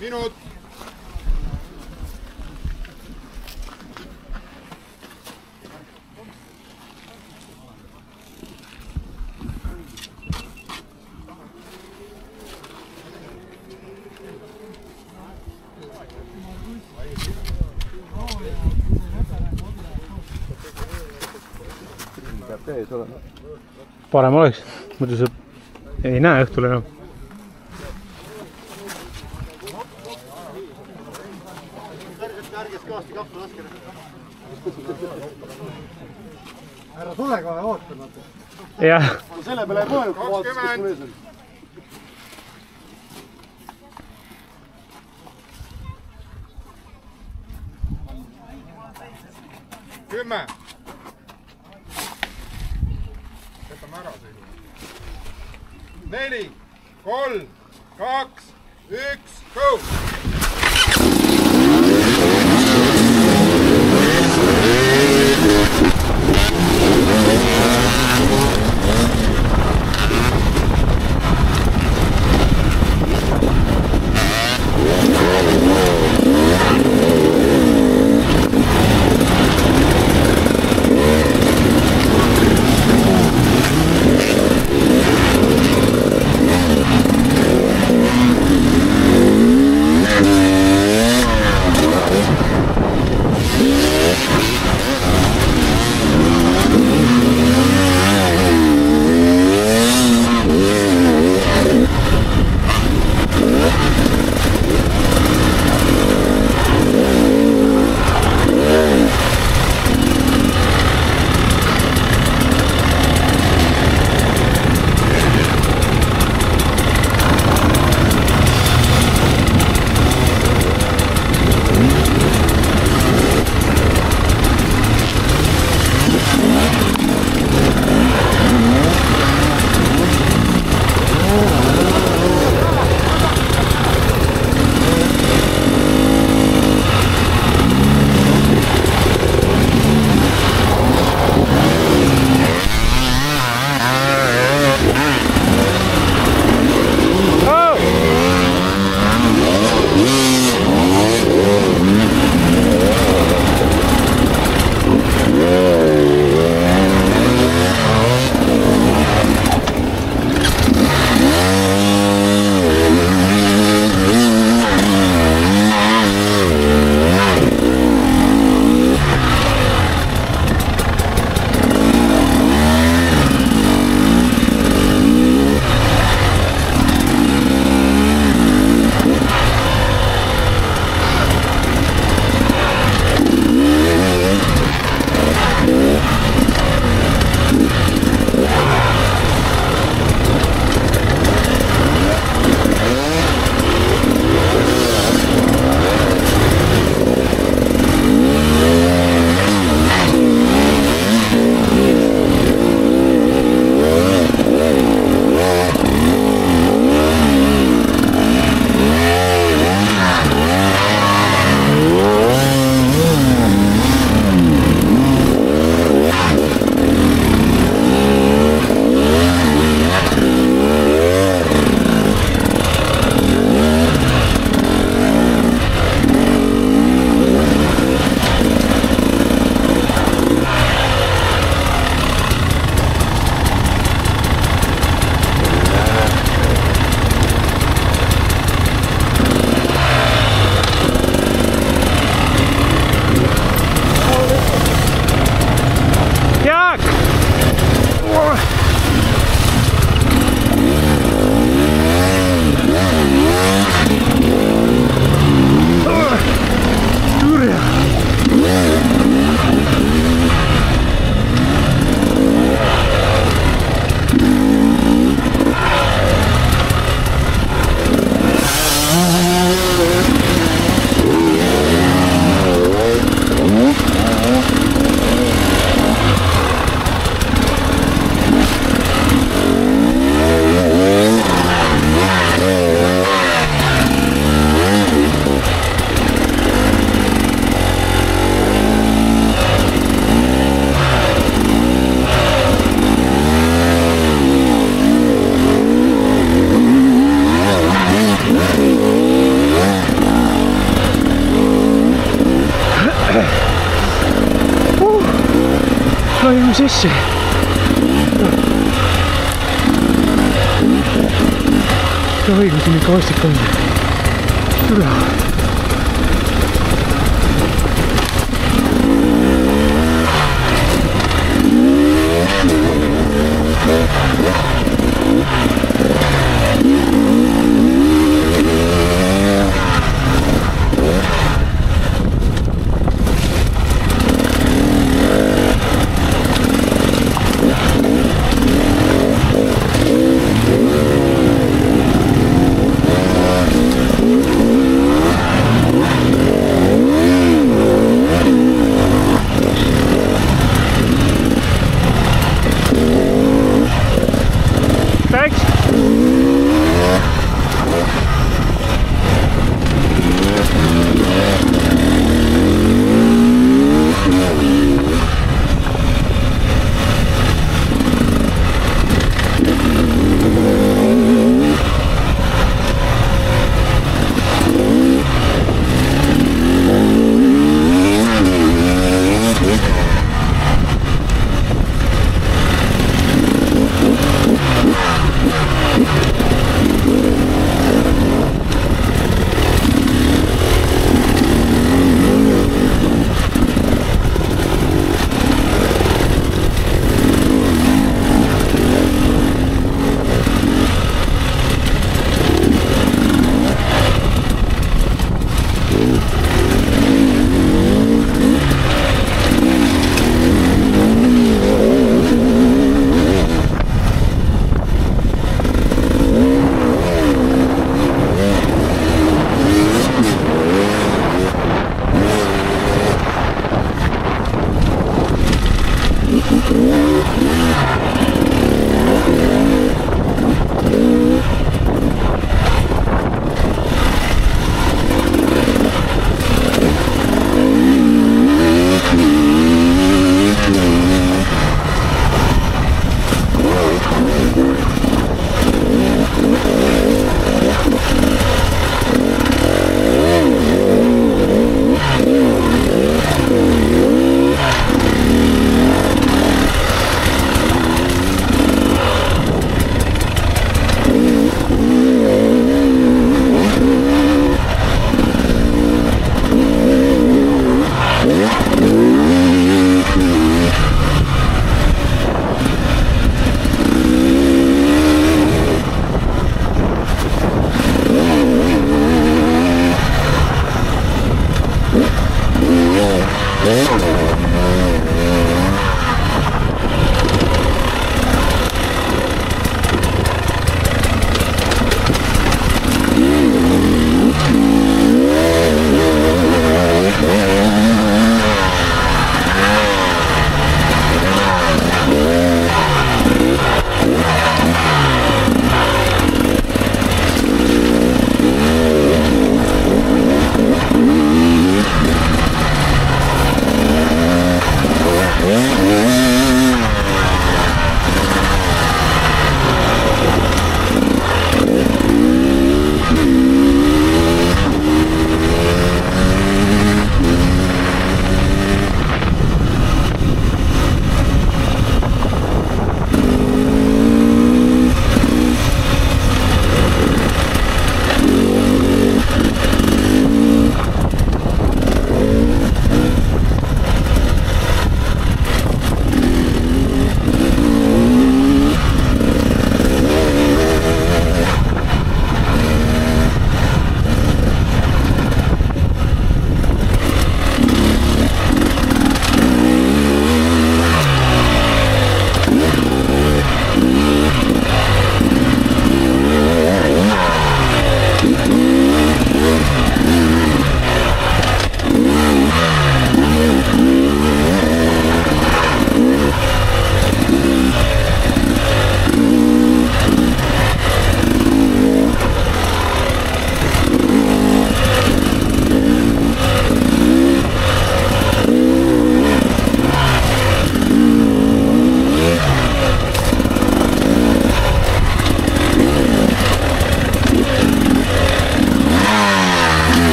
Minut. Parem oleks, muidu see ei näe õhtul enam. Ära tule kohe ootamata. Jah. Selle peale kohe vaatas, kes mul ees on. Kümme. Neli, kolm, kaks, üks, go! oczywiście. Całego tu nie kołaście konie. Dobra.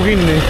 dwóch innych.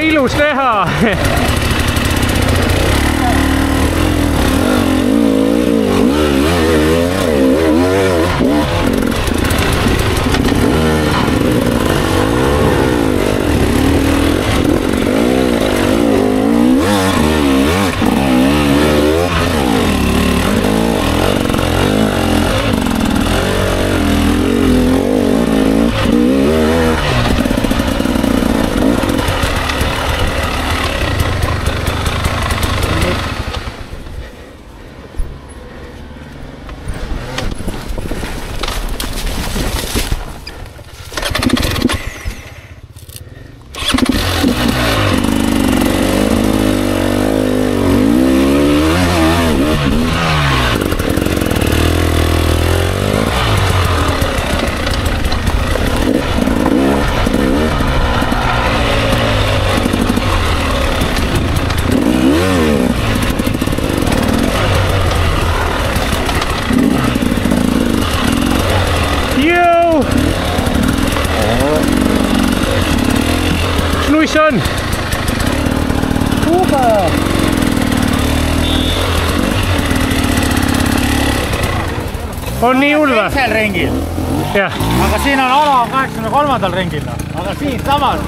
ilus teha. Schnuichen! Super! On nii hullu! Teisel ringil! Jah. Aga siin on ala 83. ringil. Aga siin samas.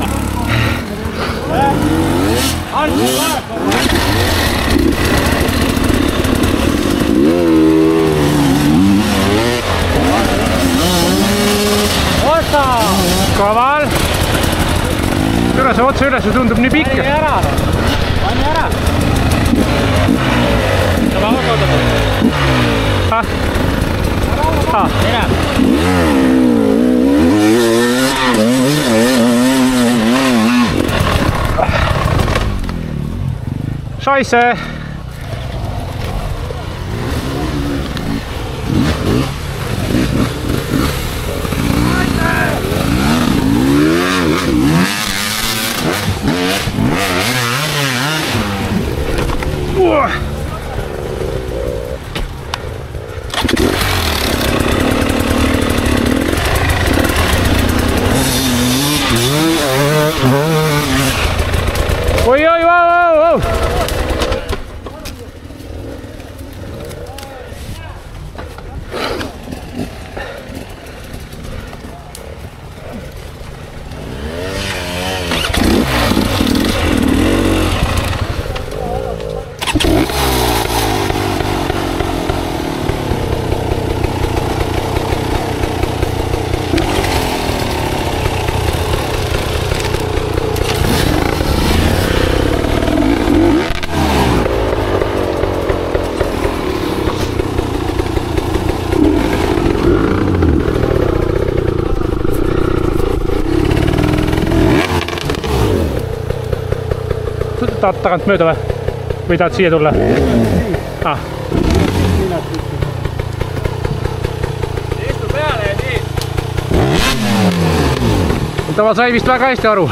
Osta! Kaval! Kyllä se otsa ylös tundub nii pikk. Pane ära! Tämä on kohdata. Enää! Scheisse! Tahad tagant mööda või tahad siia tulla? Istu peale ja nii! Tema sai vist väga hästi aru.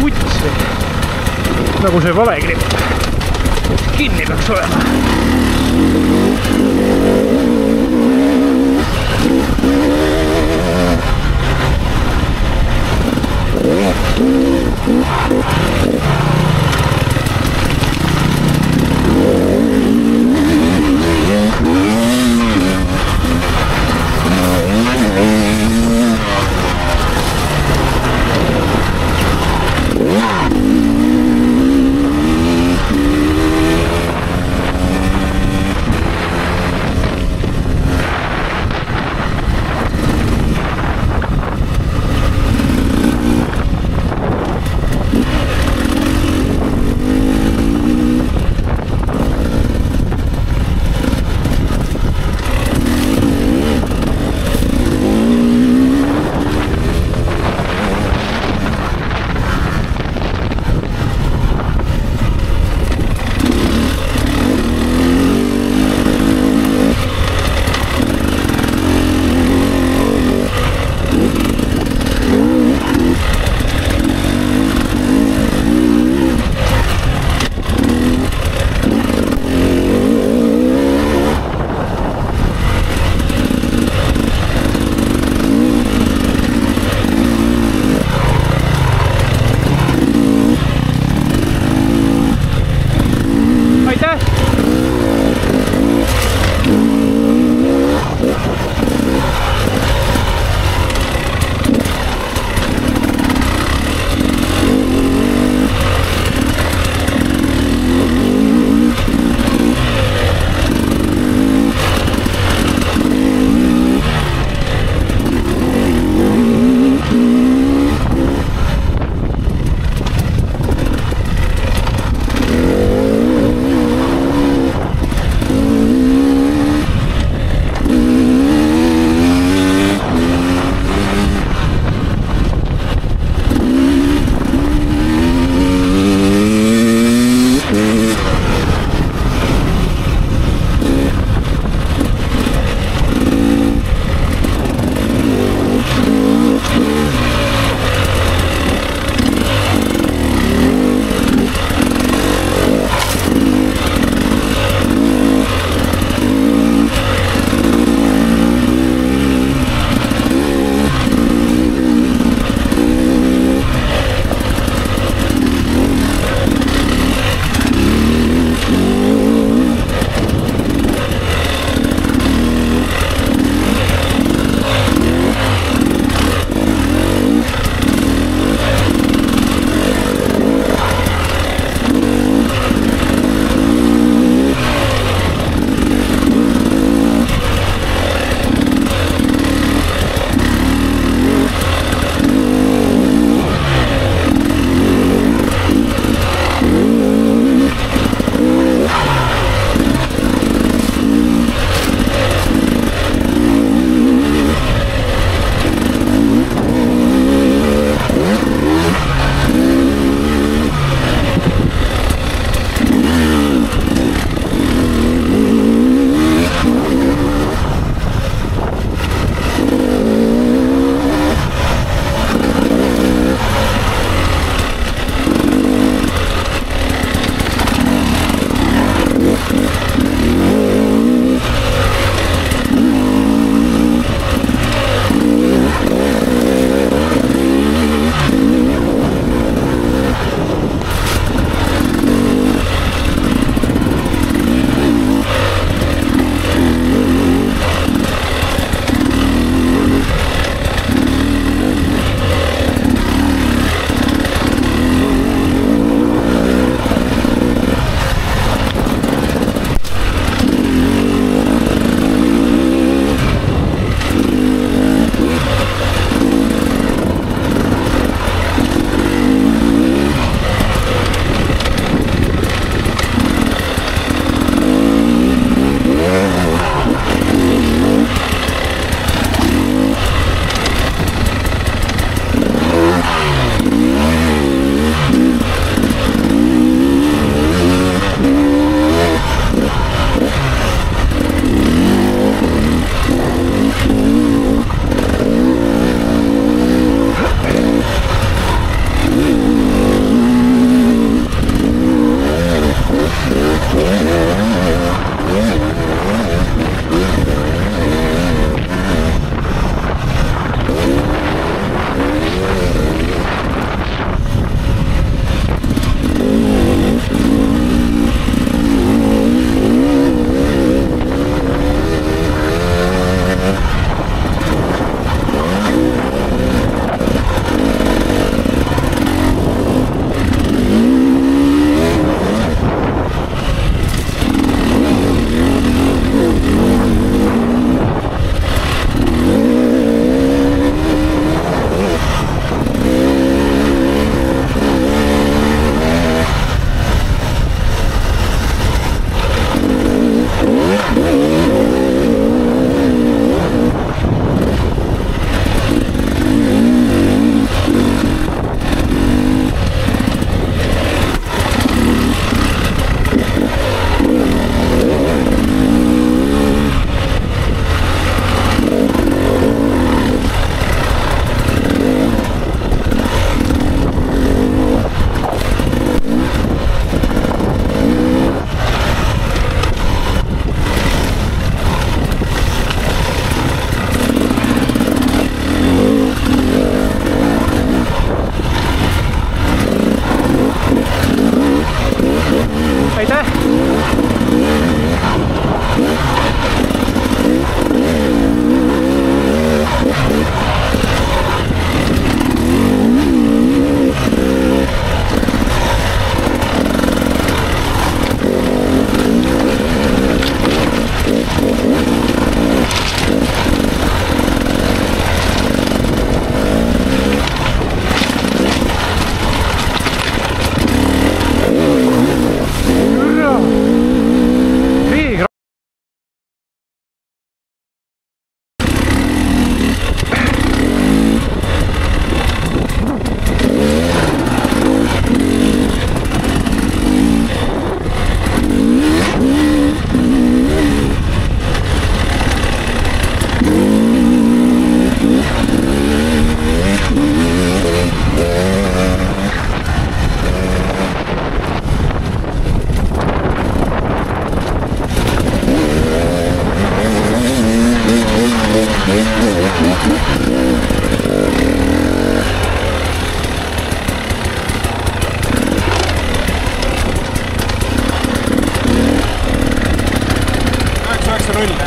kutse. Nagu see valeklipp kinni peaks olema.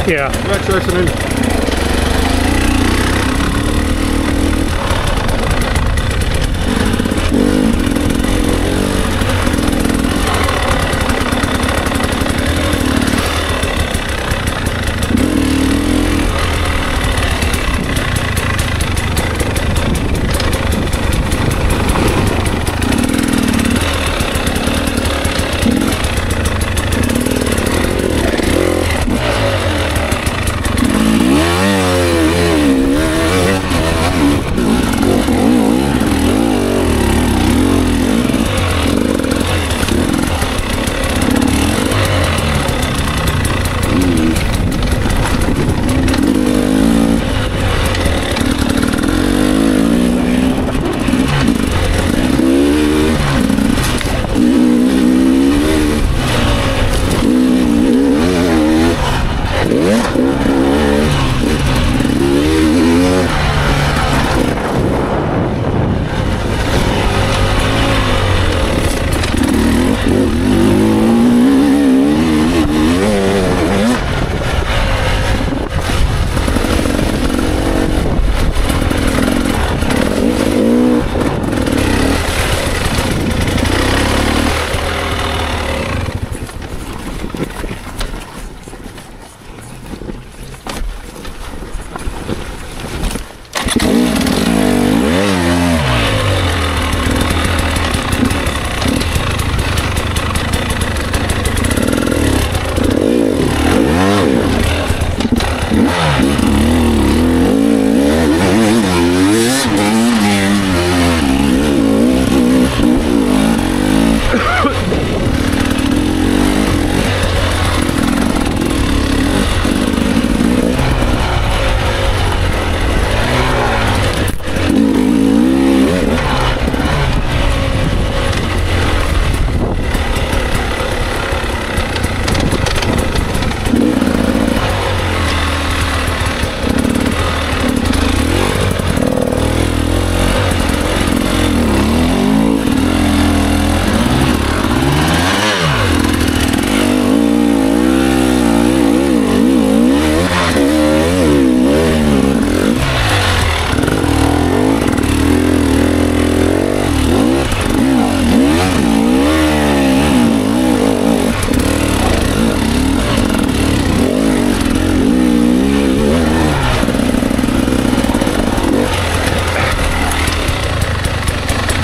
Yeah. Läks yössä yli.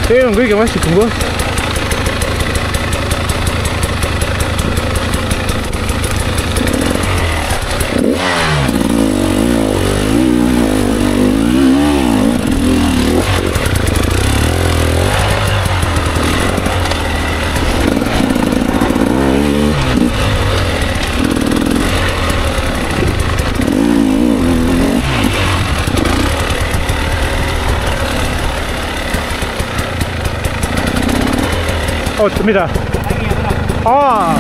See on kõige vastikum koht. Otta mitä? Aa!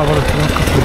ja, aber das ist ganz kaputt.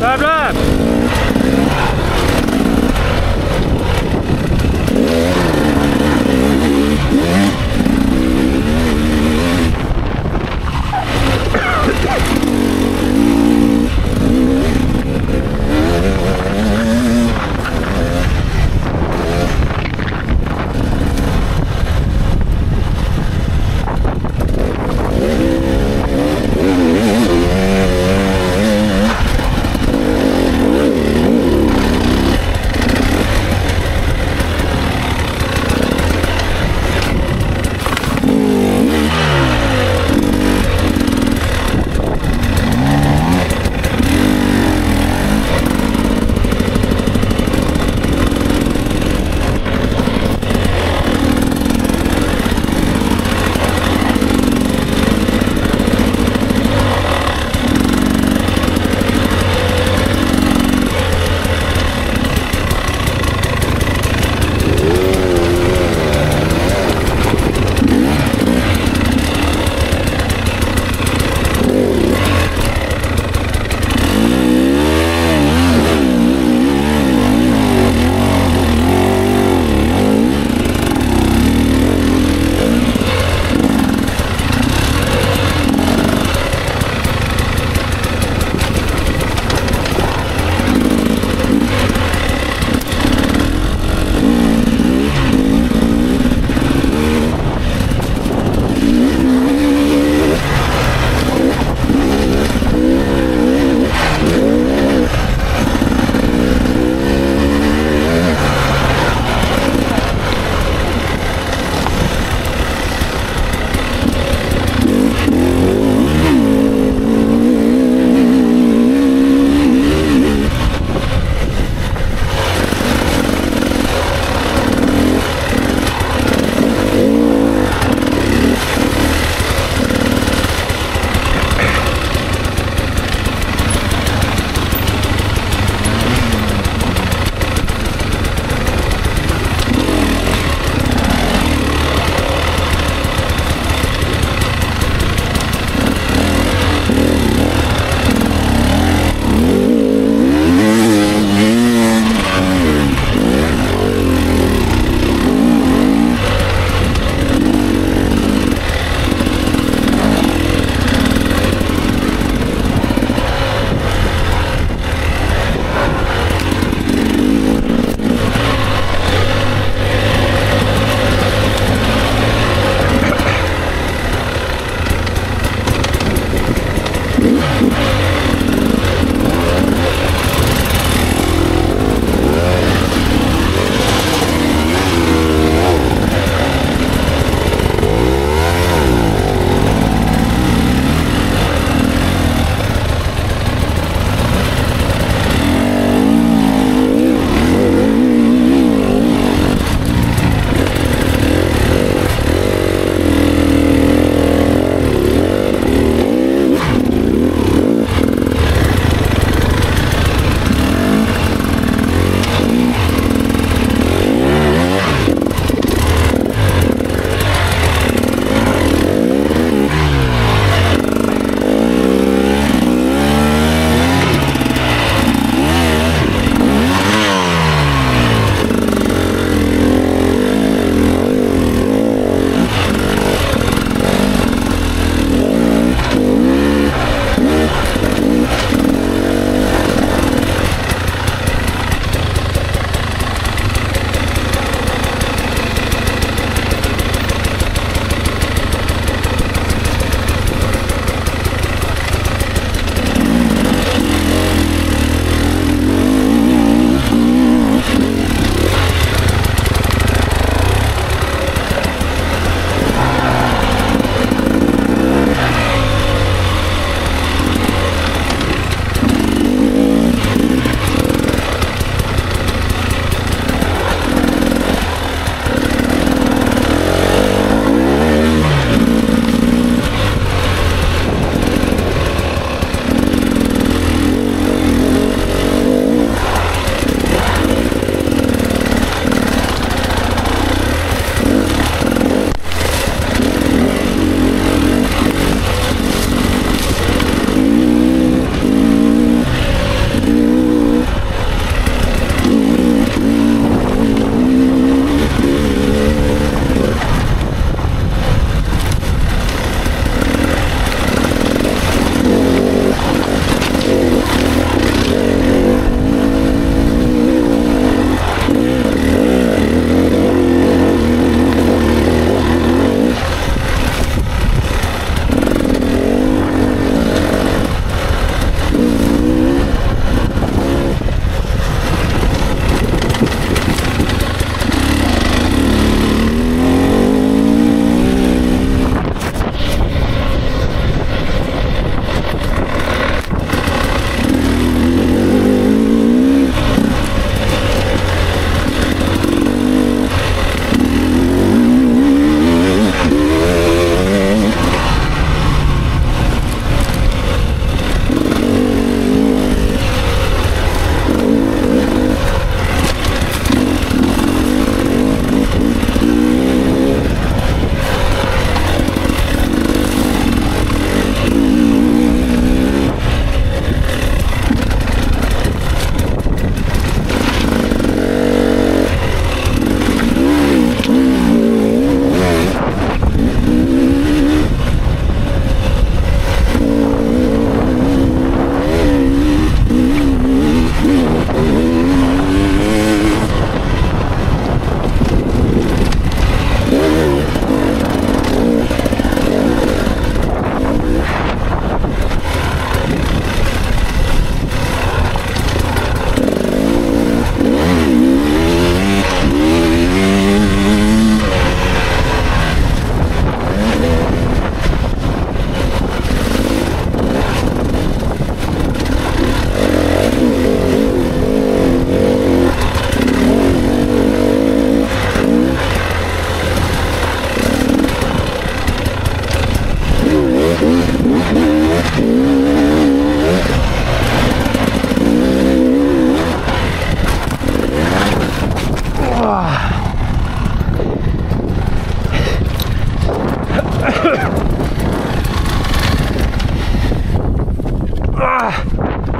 Bleib!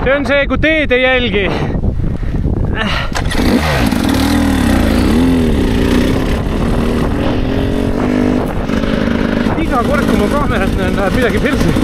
see on see, kui teed ei jälgi. Iga kord, kui ma kaamerat näen, läheb midagi persi.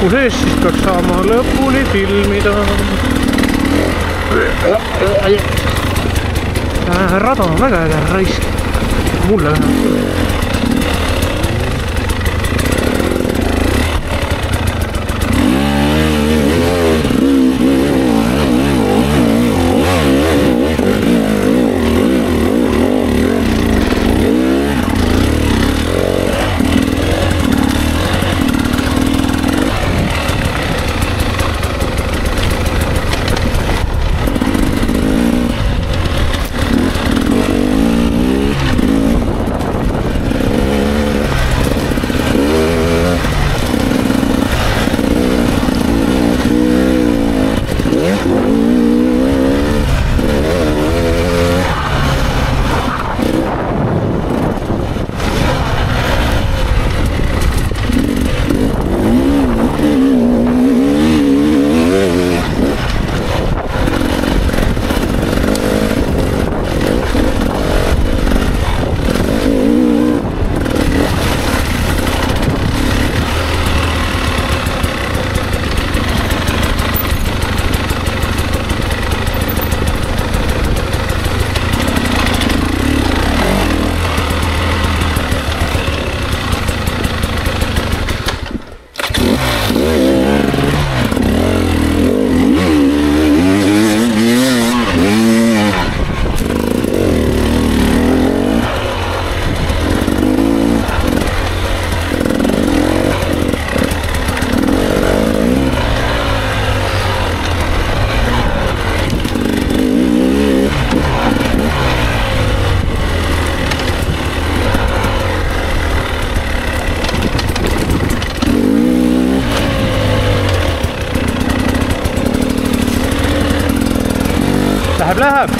Kuses iskaks saama lõpuni filmida. Rada on väga äge raisk. Mulle vähem. Läheb!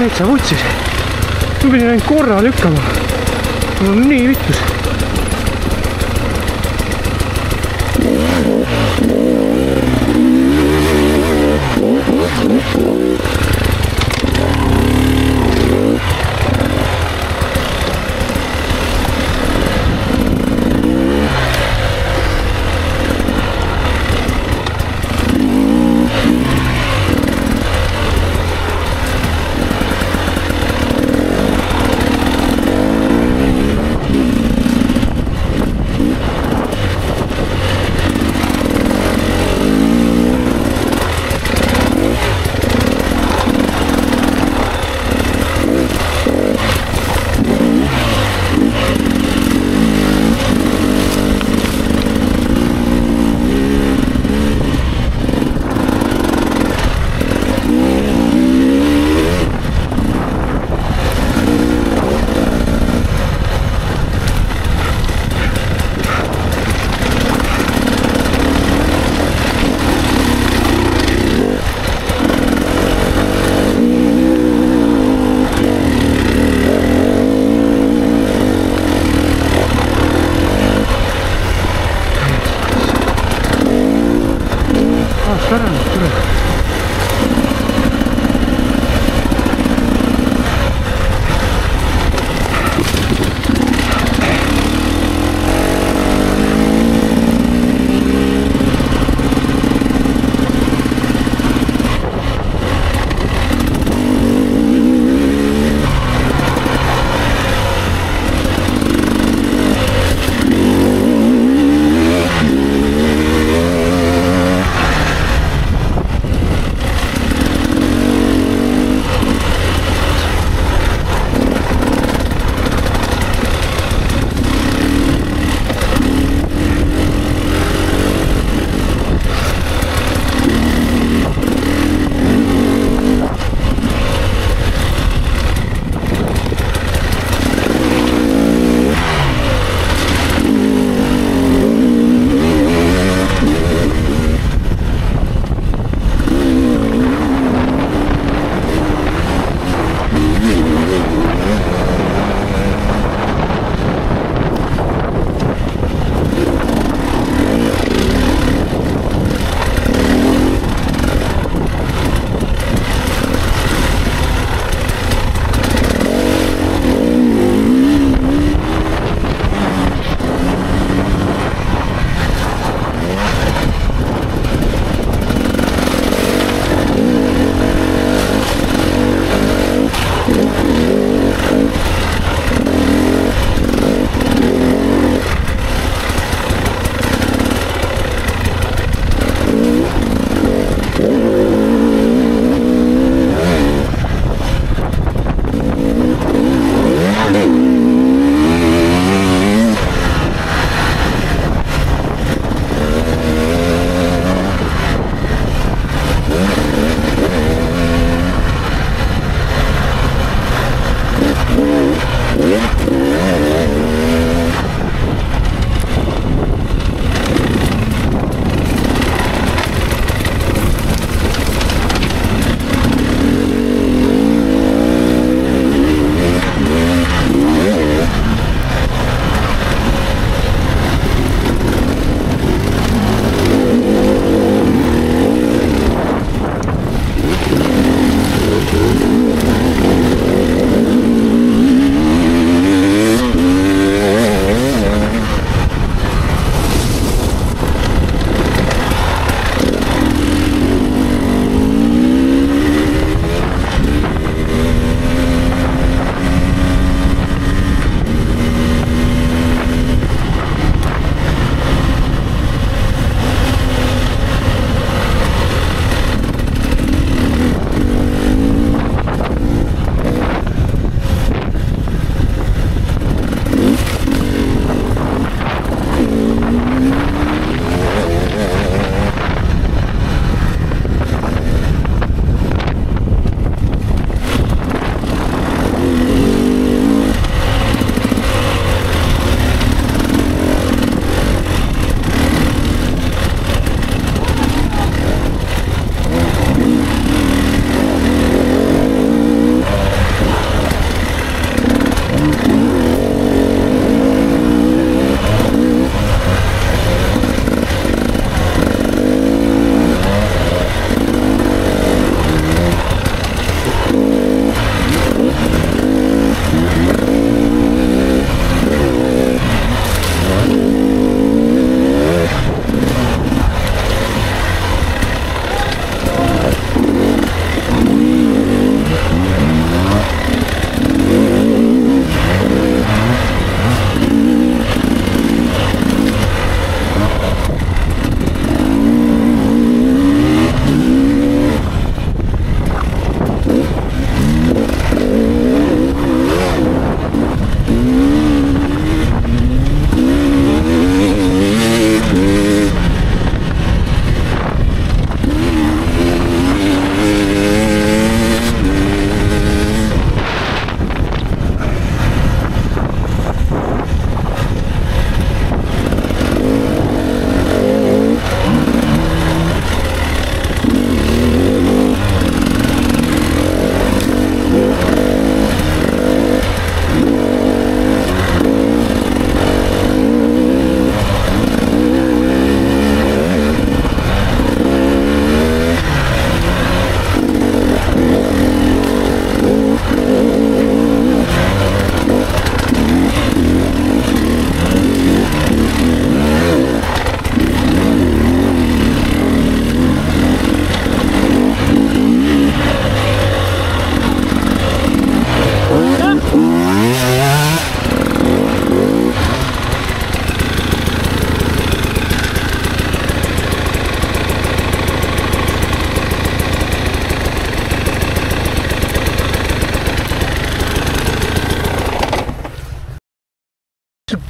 Täitsa võtsis. Ma pidin ainult korra lükkama. Mul on nii vittus.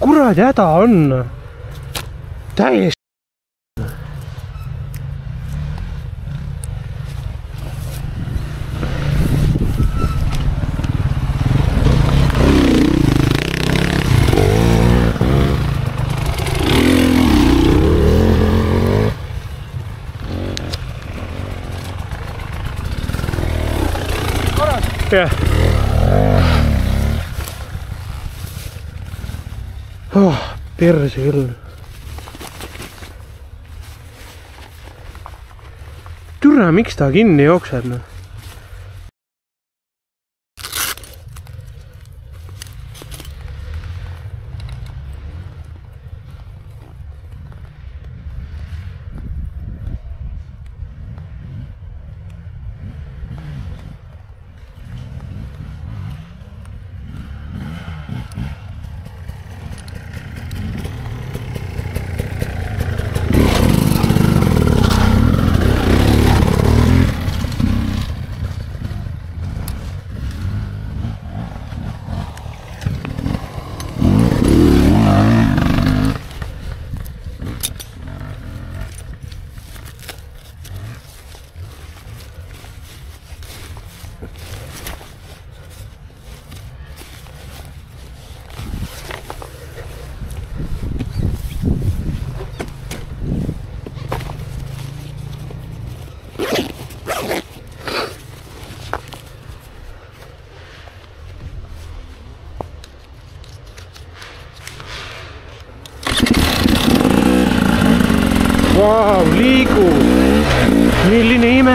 Kuradi häda on täiesti. Perse ilm. Türa, miks ta kinni jookseb? Vau, liiku! Milline ime!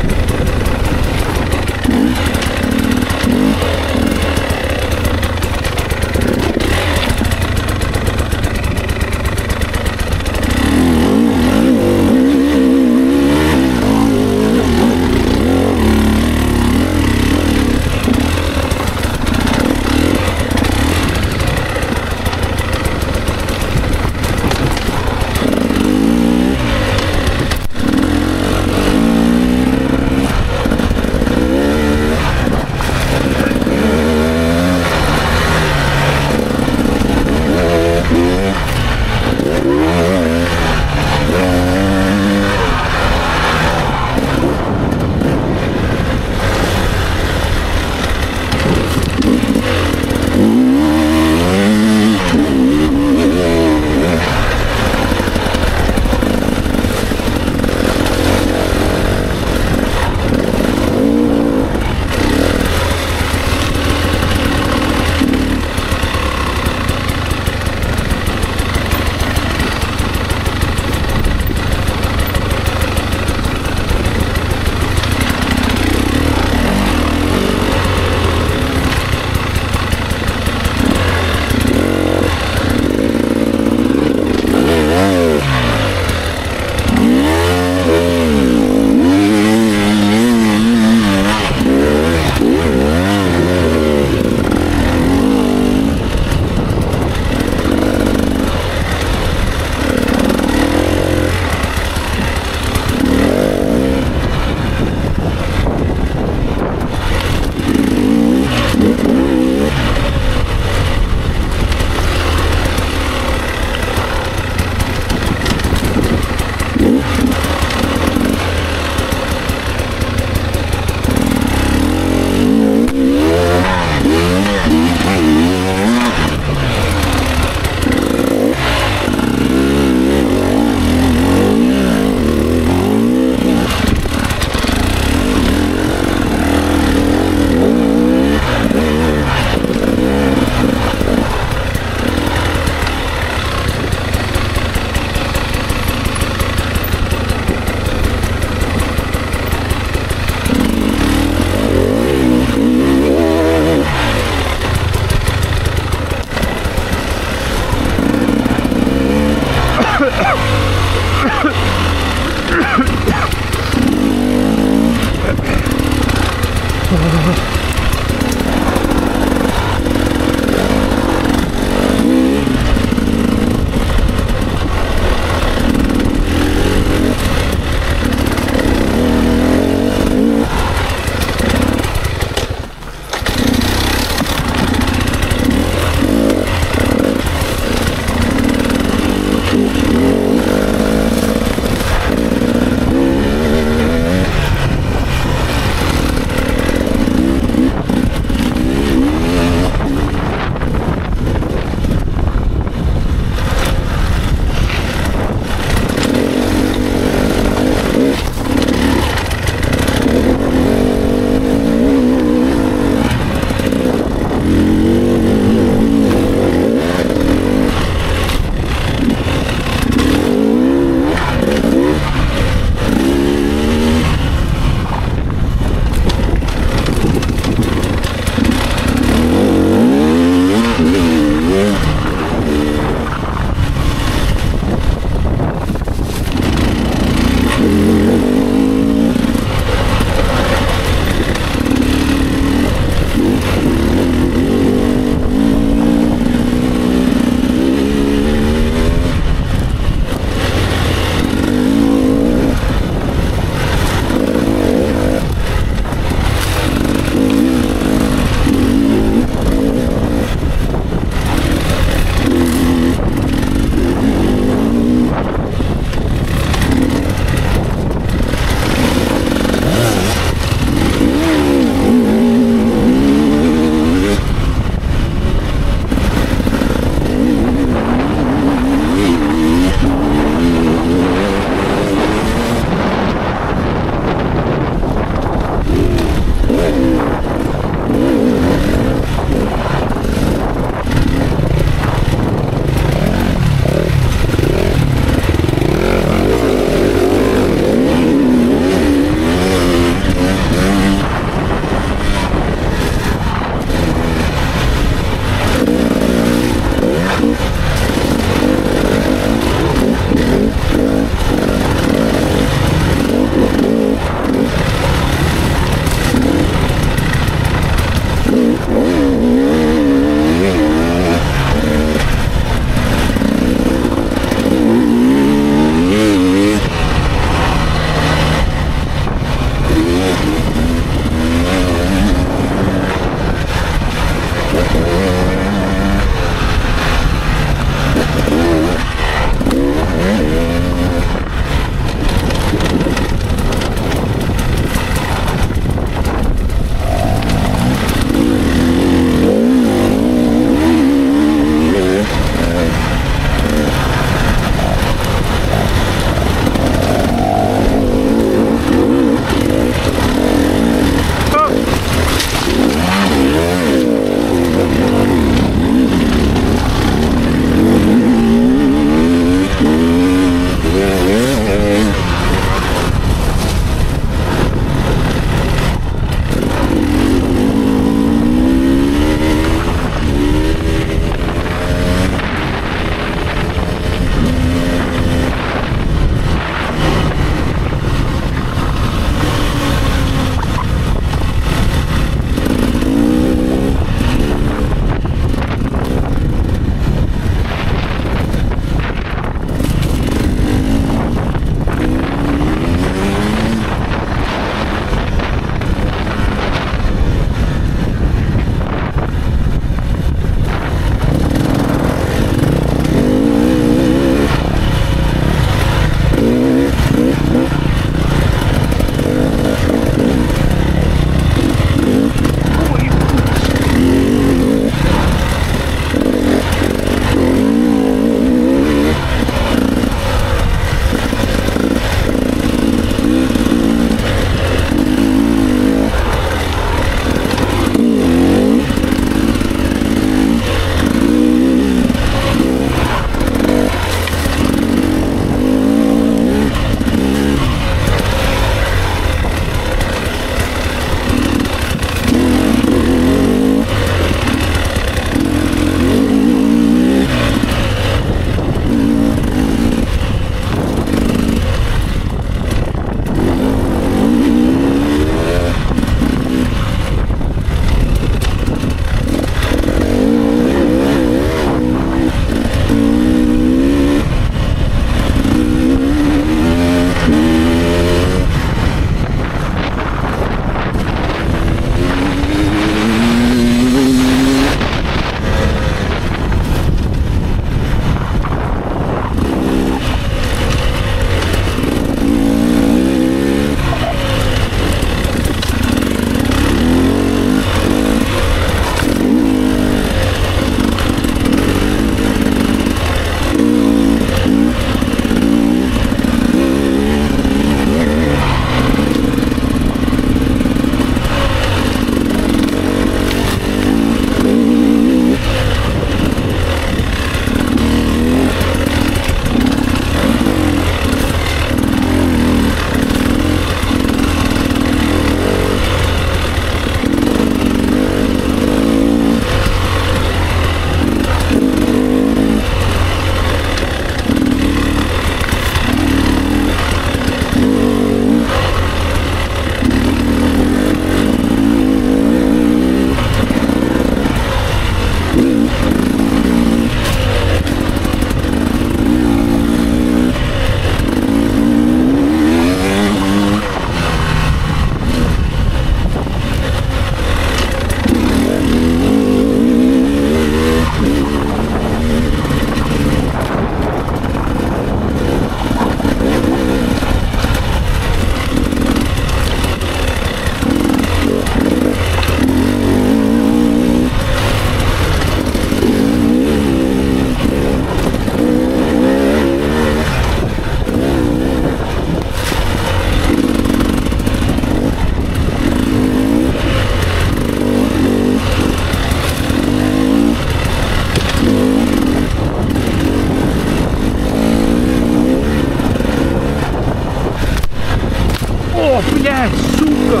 блядь, сука!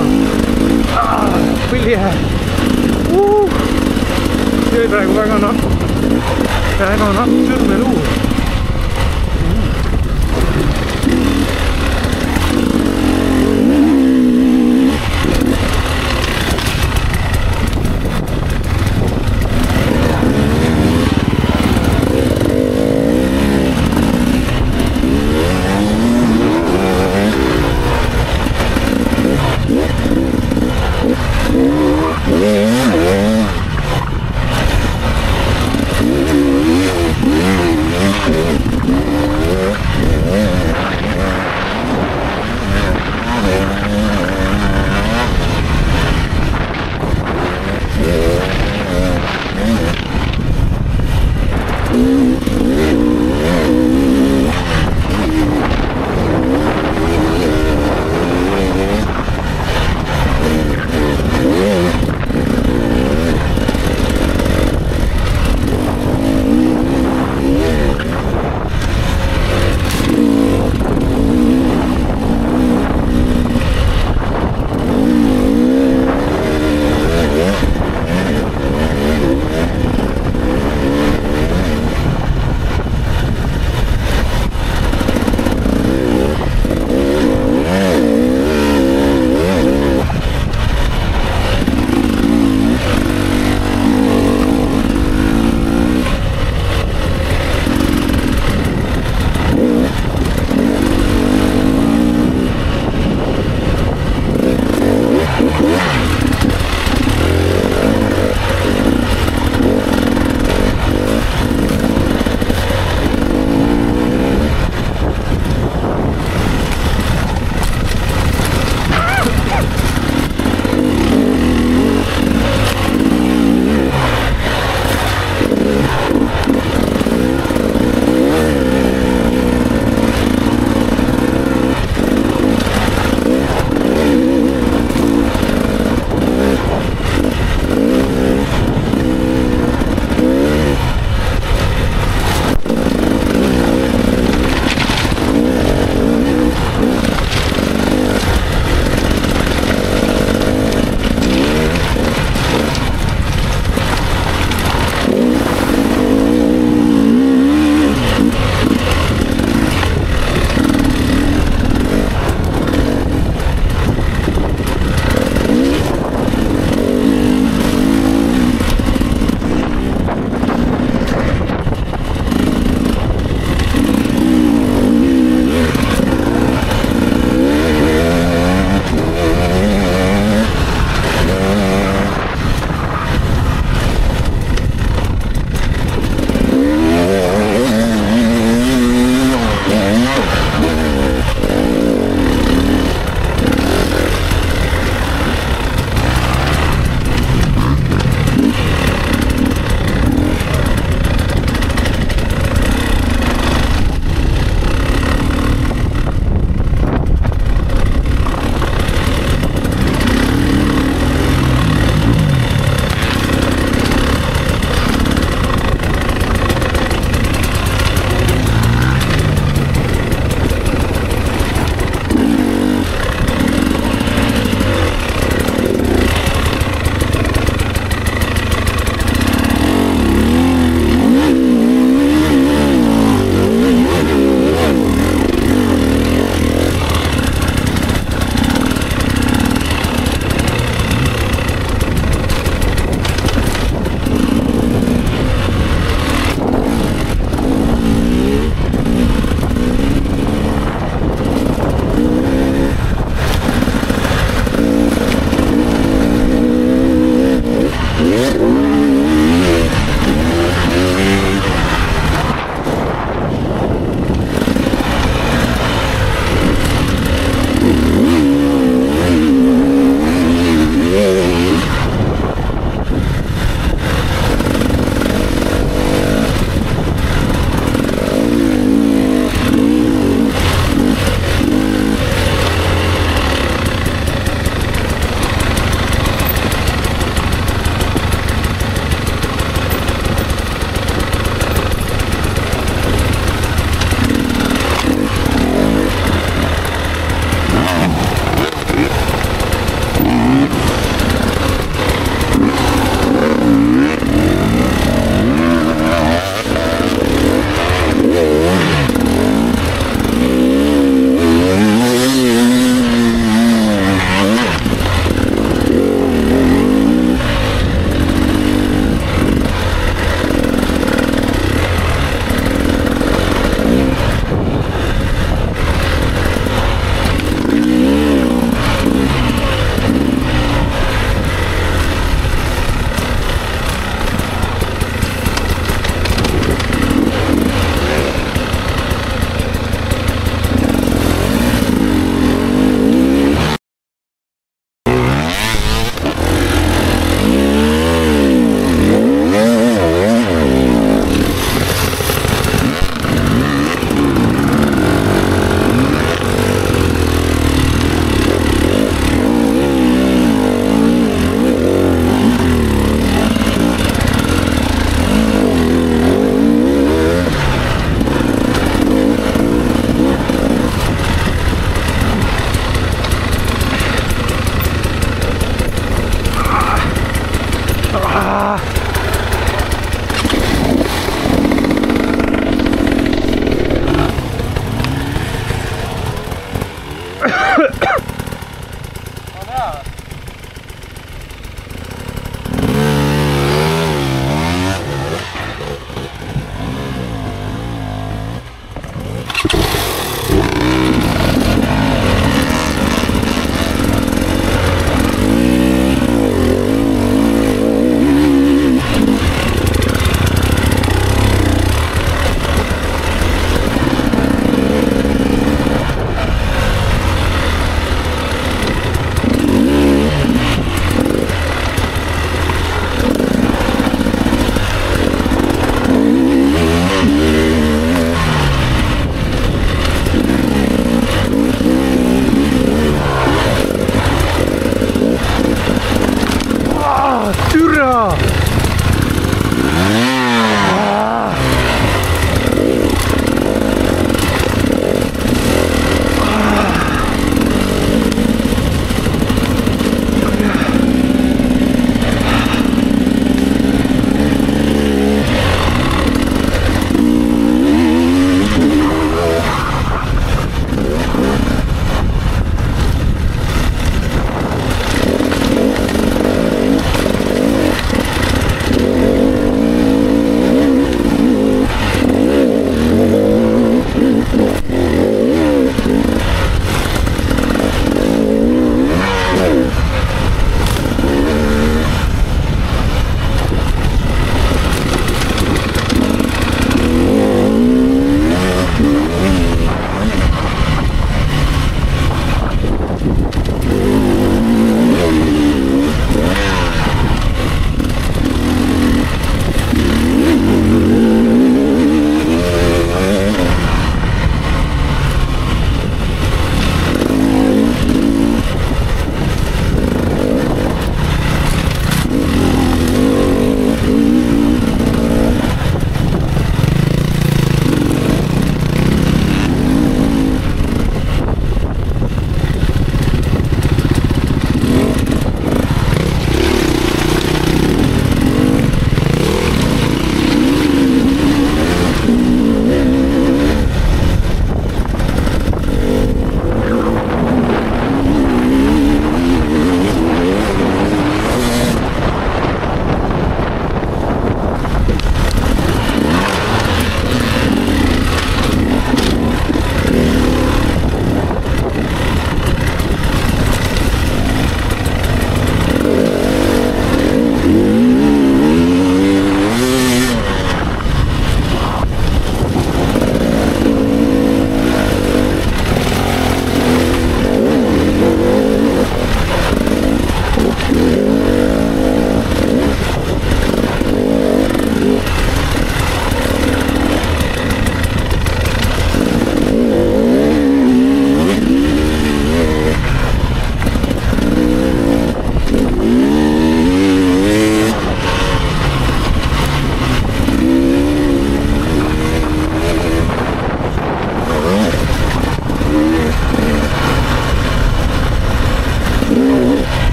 А, блядь! Ух! Все, дай, угага, на! Дай, на, чуть-чуть! Yeah.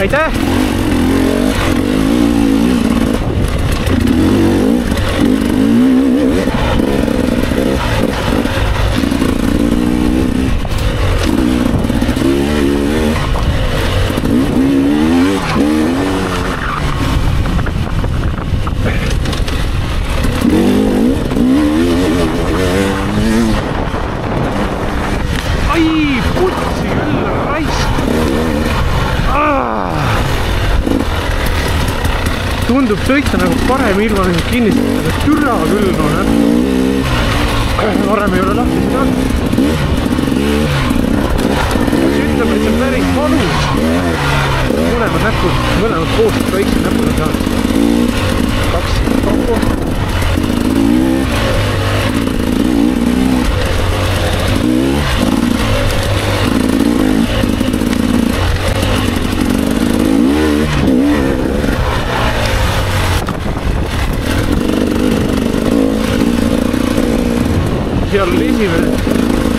Aitäh! Tundub sõita nagu parem ilma nüüd kinnistada, türa küll on, jah. Varem ei ole lahti seda. Ütleme, et see on päris valus. Mõlemad näpud, mõlemad koostud väikse näpuda saanud. Kaks kokku. Seal oli esimene.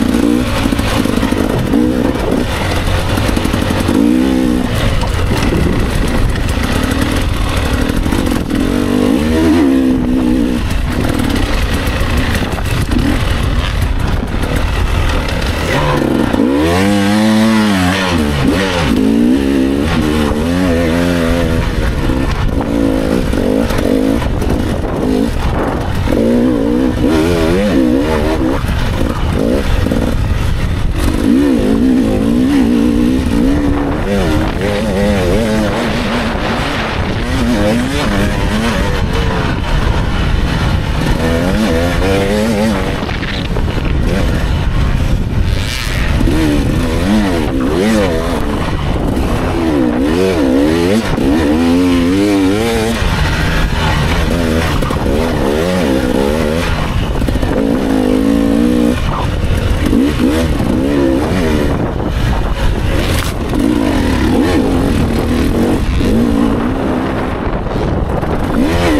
Yeah.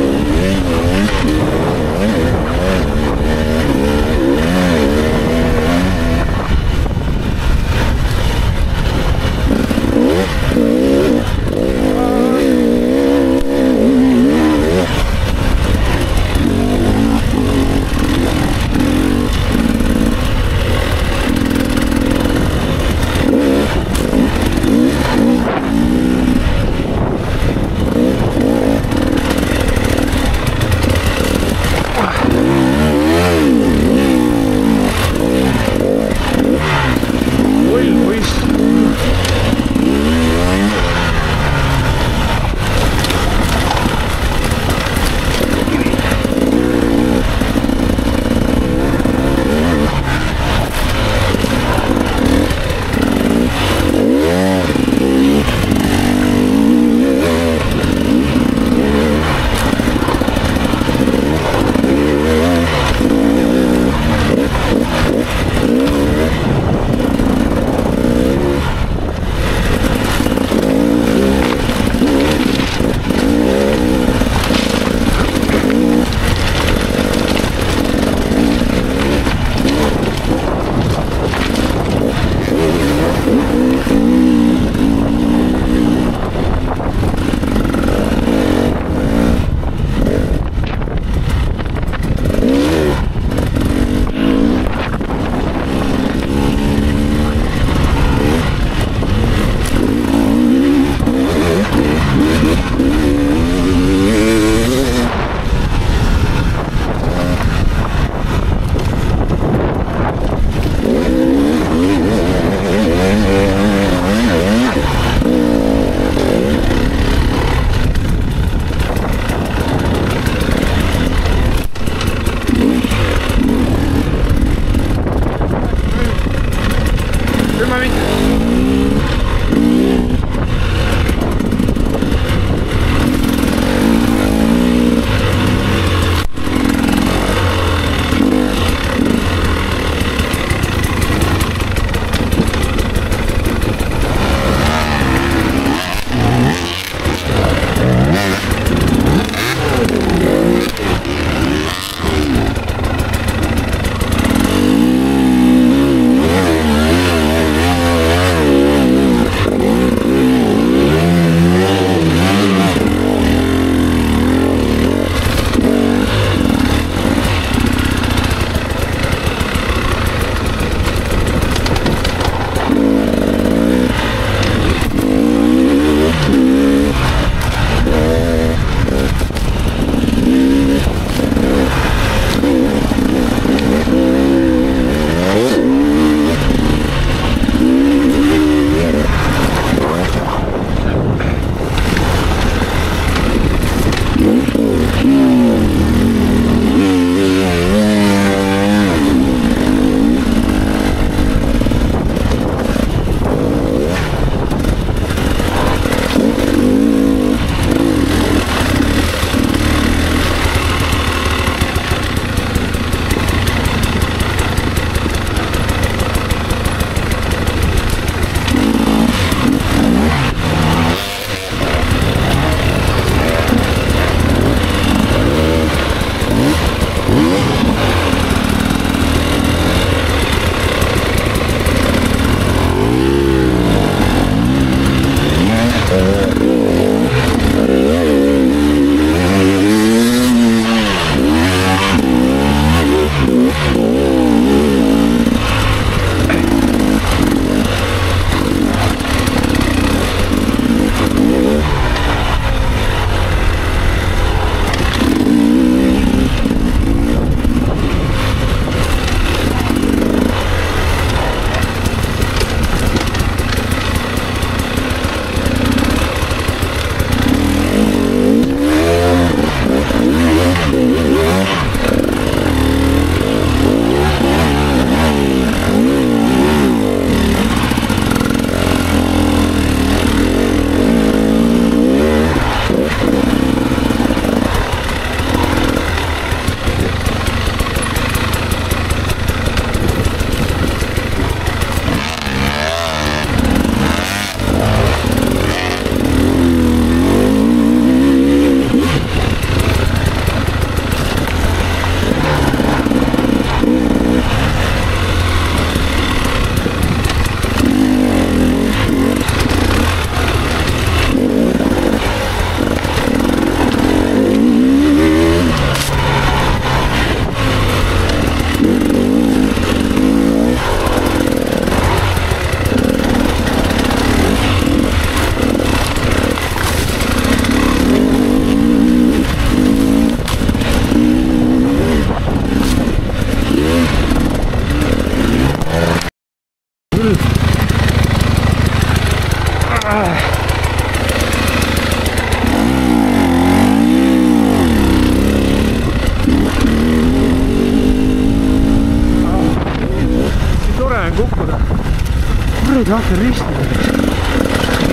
Ei tahaks risti.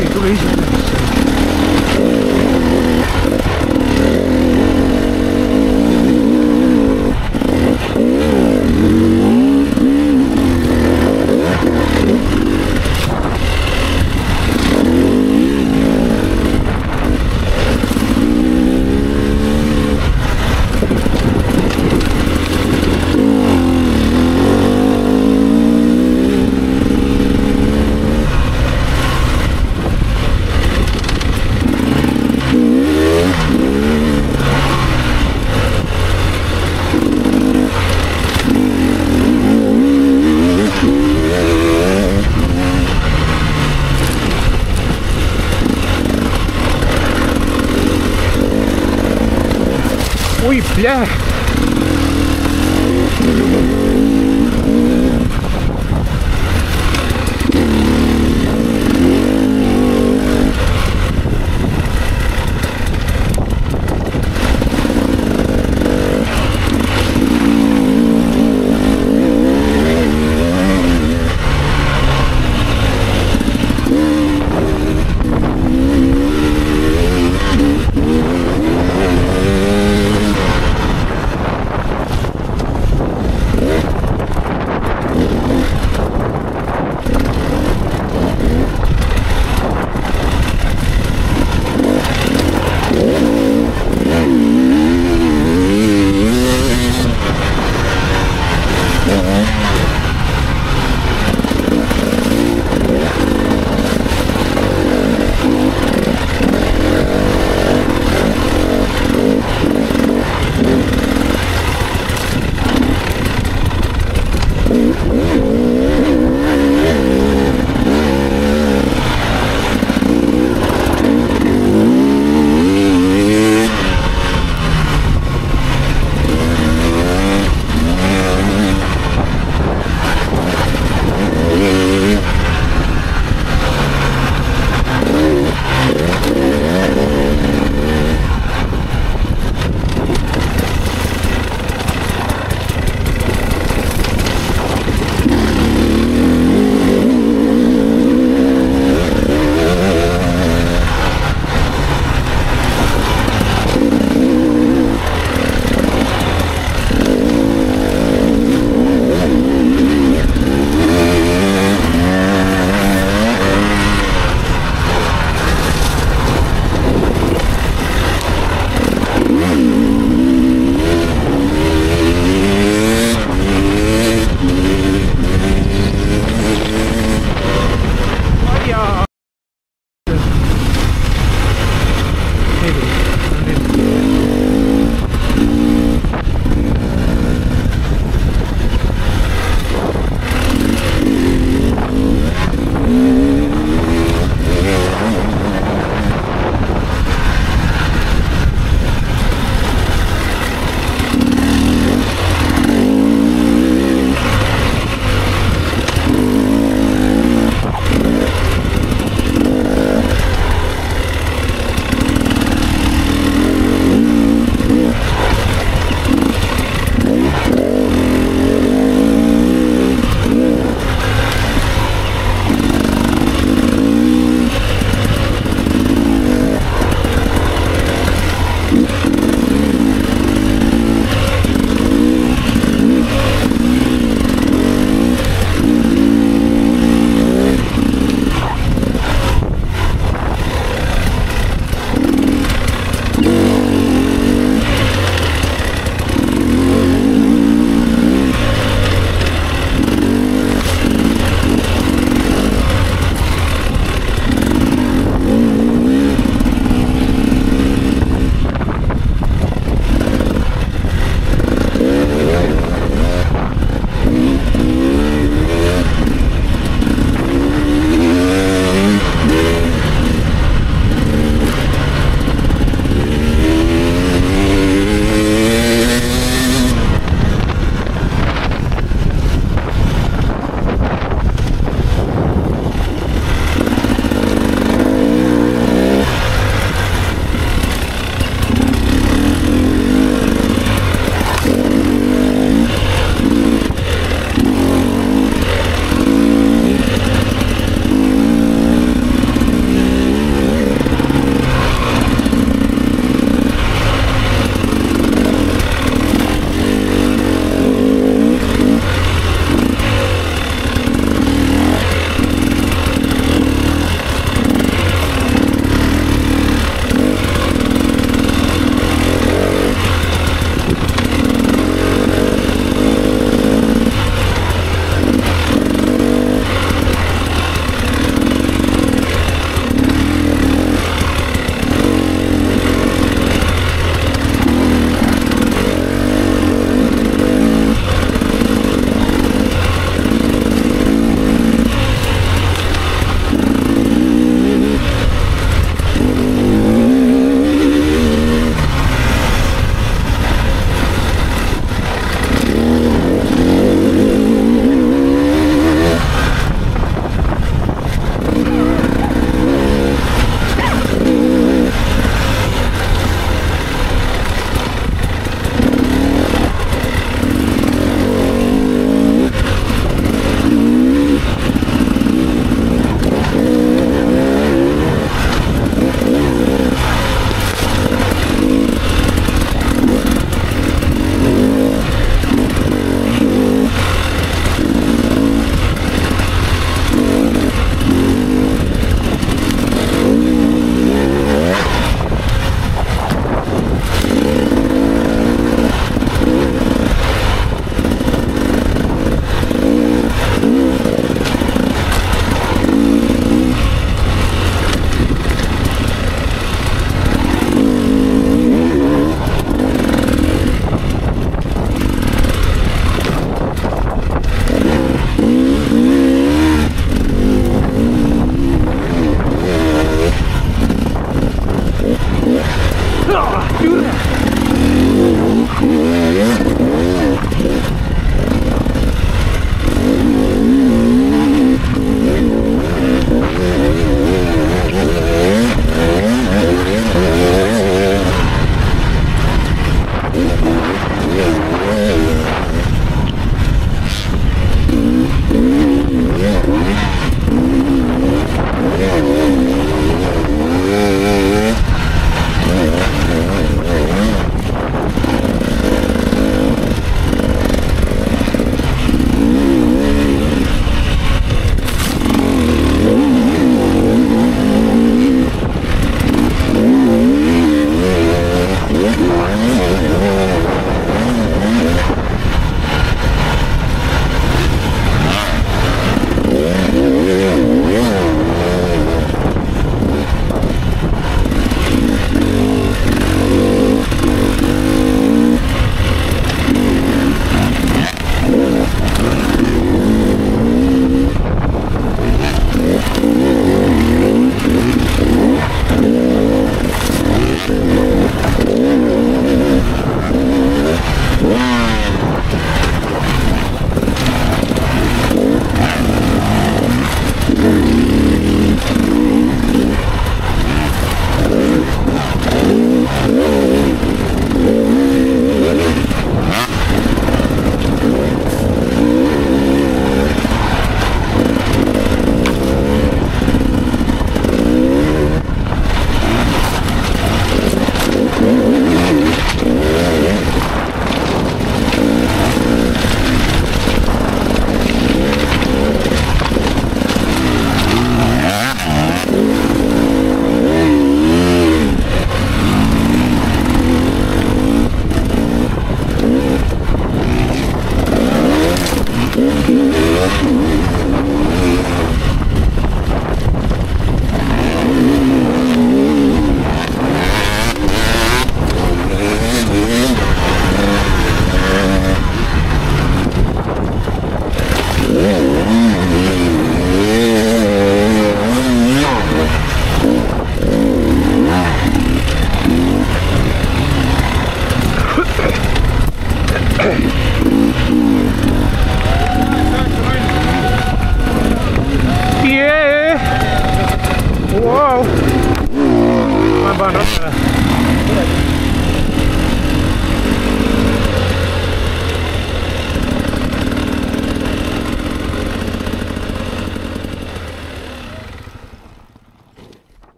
Ei tule isikutesse. Ой, бля!